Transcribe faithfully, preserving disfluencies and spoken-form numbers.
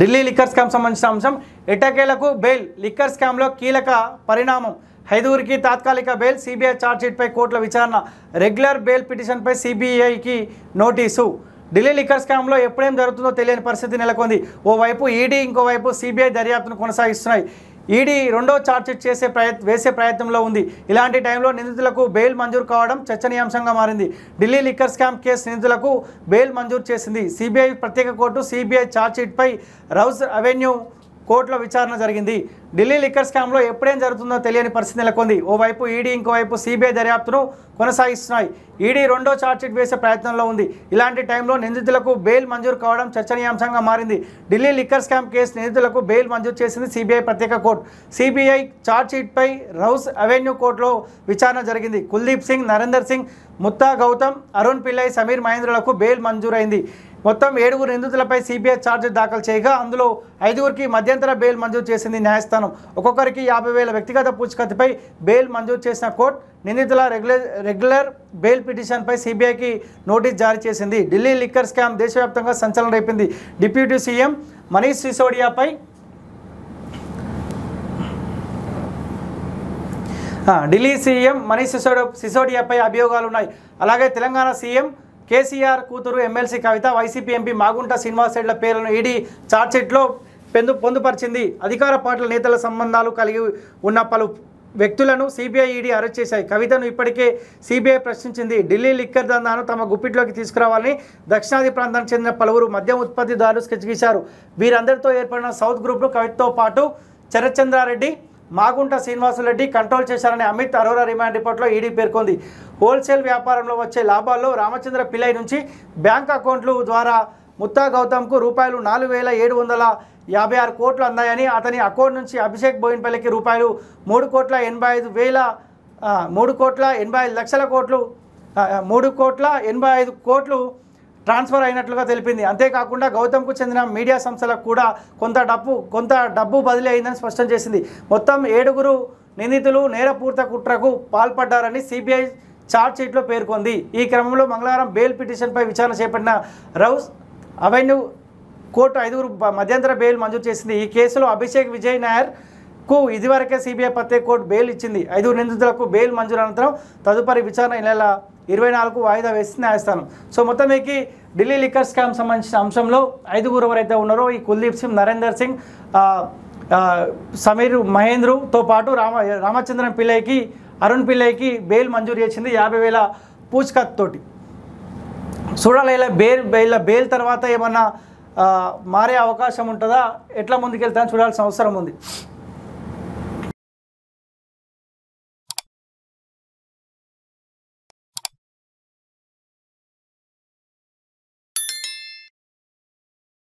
Delhi liquor scam సంబంధించిన అంశం. ఎటకేలకు bail, liquor స్కామ్లో కీలక పరిణామం. ఐదుగురికి తాత్కాలిక బెయిల్, సీబీఐ ఛార్జ్షీట్పై కోర్టుల విచారణ. రెగ్యులర్ బెయిల్ పిటిషన్పై సీబీఐకి నోటీసు. ఢిల్లీ లిక్కర్ స్కామ్లో ఎప్పుడేం జరుగుతుందో తెలియని పరిస్థితి నెలకొంది. ఓవైపు ఈడీ, ఇంకోవైపు సీబీఐ దర్యాప్తును కొనసాగిస్తున్నాయి. ఈడీ రెండో ఛార్జ్షీట్ చేసే ప్రయత్ వేసే ప్రయత్నంలో ఉంది. ఇలాంటి టైంలో నిందితులకు బెయిల్ మంజూరు కావడం చర్చనీయాంశంగా మారింది. ఢిల్లీ లిక్కర్ స్కామ్ కేసు నిందితులకు బెయిల్ మంజూరు చేసింది సీబీఐ ప్రత్యేక కోర్టు. సీబీఐ ఛార్జ్షీట్పై రౌజ్ అవెన్యూ కోర్టులో విచారణ జరిగింది. ఢిల్లీ లిక్కర్ స్కామ్లో ఎప్పుడేం జరుగుతుందో తెలియని పరిస్థితి నెలకొంది. ఓవైపు ఈడీ, ఇంకోవైపు సీబీఐ దర్యాప్తును కొనసాగిస్తున్నాయి. ఈడీ రెండో ఛార్జ్షీట్ వేసే ప్రయత్నంలో ఉంది. ఇలాంటి టైంలో నిందితులకు బెయిల్ మంజూరు కావడం చర్చనీయాంశంగా మారింది. ఢిల్లీ లిక్కర్ స్కామ్ కేసు నిందితులకు బెయిల్ మంజూరు చేసింది సీబీఐ ప్రత్యేక కోర్టు. సీబీఐ ఛార్జ్షీట్పై రౌజ్ అవెన్యూ కోర్టులో విచారణ జరిగింది. కుల్దీప్ సింగ్, నరేంద్ర సింగ్, ముత్తా, గౌతమ్, అరుణ్ పిల్లై, సమీర్ మహేంద్రలకు బెయిల్ మంజూరైంది. మొత్తం ఏడుగురు నిందితులపై సీబీఐ ఛార్జ్షీట్ దాఖలు చేయగా అందులో ఐదుగురికి మధ్యంతర బెయిల్ మంజూరు చేసింది న్యాయస్థానం. ఒక్కొక్కరికి యాభై వేల వ్యక్తిగత పూచీకత్తుపై బెయిల్ మంజూరు చేసిన కోర్టు నిందితుల రెగ్యులర్ రెగ్యులర్ బెయిల్ పిటిషన్పై సీబీఐకి నోటీస్ జారీ చేసింది. ఢిల్లీ లిక్కర్ స్కామ్ దేశవ్యాప్తంగా సంచలనం రేపింది. డిప్యూటీ సీఎం మనీష్ సిసోడియాపై ఢిల్లీ సీఎం మనీష్ సిసోడి సిసోడియాపై అభియోగాలు ఉన్నాయి. అలాగే తెలంగాణ సీఎం కేసీఆర్ కూతురు ఎమ్మెల్సీ కవిత, వైసీపీ ఎంపీ మాగుంటా శ్రీనివాసరెడ్డిల పేర్లను ఈడీ ఛార్జ్షీట్లో పెందు పొందుపరిచింది. అధికార పార్టీల నేతల సంబంధాలు కలిగి ఉన్న పలు వ్యక్తులను సీబీఐ, ఈడీ అరెస్ట్ చేశాయి. కవితను ఇప్పటికే సీబీఐ ప్రశ్నించింది. ఢిల్లీ లిక్కర్ దందాను తమ గుప్పిట్లోకి తీసుకురావాలని దక్షిణాది ప్రాంతానికి చెందిన పలువురు మద్యం ఉత్పత్తిదారులు స్కెచ్గీశారు. వీరందరితో ఏర్పడిన సౌత్ గ్రూప్ను కవితతో పాటు చరచంద్ర రెడ్డి, మాగుంట శ్రీనివాసరెడ్డి కంట్రోల్ చేశారని అమిత్ అరోరా రిమాండ్ రిపోర్ట్లో ఈడీ పేర్కొంది. హోల్సేల్ వ్యాపారంలో వచ్చే లాభాల్లో రామచంద్ర పిల్లై నుంచి బ్యాంక్ అకౌంట్లు ద్వారా ముత్తా గౌతమ్కు రూపాయలు నాలుగు వేల ఏడు వందల యాభై ఆరు కోట్లు అందాయని, అతని అకౌంట్ నుంచి అభిషేక్ బోయిన్ పల్లెకి రూపాయలు మూడు కోట్ల ఎనభై ఐదు వేల మూడు కోట్ల ఎనభై ఐదు లక్షల కోట్లు మూడు కోట్ల ఎనభై ఐదు కోట్లు ట్రాన్స్ఫర్ అయినట్లుగా తెలిపింది. అంతేకాకుండా గౌతమ్కు చెందిన మీడియా సంస్థలకు కూడా కొంత డబ్బు కొంత డబ్బు బదిలీ అయిందని స్పష్టం చేసింది. మొత్తం ఏడుగురు నిందితులు నేరపూరిత కుట్రకు పాల్పడ్డారని సీబీఐ ఛార్జ్షీట్లో పేర్కొంది. ఈ క్రమంలో మంగళవారం బెయిల్ పిటిషన్పై విచారణ చేపట్టిన రౌజ్ అవెన్యూ కోర్టు ఐదుగురు మధ్యంతర బెయిల్ మంజూరు చేసింది. ఈ కేసులో అభిషేక్, విజయ్ నాయర్ కు ఇదివరకే సీబీఐ ప్రత్యేక కోర్టు బెయిల్ ఇచ్చింది. ఐదుగురు నిందితులకు బెయిల్ మంజూరు అనంతరం తదుపరి విచారణ ఈ నెల ఇరవై నాలుగు వాయిదా వేసింది న్యాయస్థానం. సో మొత్తానికి ఢిల్లీ లిక్కర్ స్కామ్ సంబంధించిన అంశంలో ఐదుగురు ఎవరైతే ఉన్నారో, ఈ కుల్దీప్ సింగ్, నరేందర్ సింగ్, సమీర్ మహేంద్రతో పాటు రామ రామచంద్ర పిల్లైకి, అరుణ్ పిల్లైకి బెయిల్ మంజూరు చేసింది యాభై వేల పూచీకత్తు తోటి. చూడాలి ఇలా బెయిల్ బెయిల్ బెయిల్ తర్వాత ఏమన్నా మారే అవకాశం ఉంటుందా, ఎట్లా ముందుకెళ్తానో చూడాల్సిన అవసరం ఉంది.